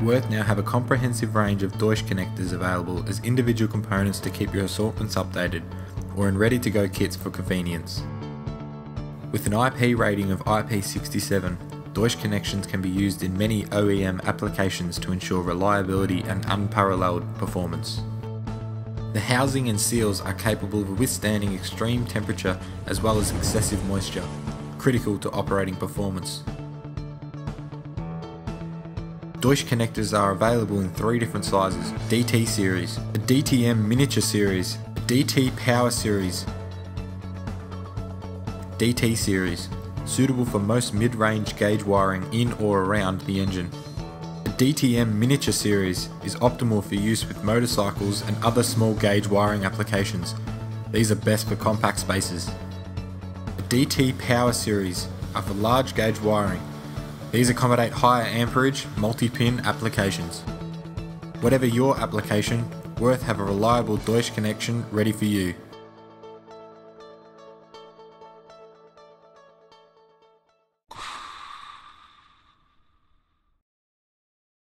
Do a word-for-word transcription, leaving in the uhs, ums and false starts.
Würth now have a comprehensive range of Deutsch connectors available as individual components to keep your assortments updated, or in ready-to-go kits for convenience. With an I P rating of I P sixty-seven, Deutsch connections can be used in many O E M applications to ensure reliability and unparalleled performance. The housing and seals are capable of withstanding extreme temperature as well as excessive moisture, critical to operating performance. Deutsch connectors are available in three different sizes: D T series, a D T M miniature series, a D T power series. D T series, suitable for most mid-range gauge wiring in or around the engine. A D T M miniature series is optimal for use with motorcycles and other small gauge wiring applications. These are best for compact spaces. A D T power series are for large gauge wiring. These accommodate higher amperage, multi-pin applications. Whatever your application, Würth have a reliable Deutsch connection ready for you.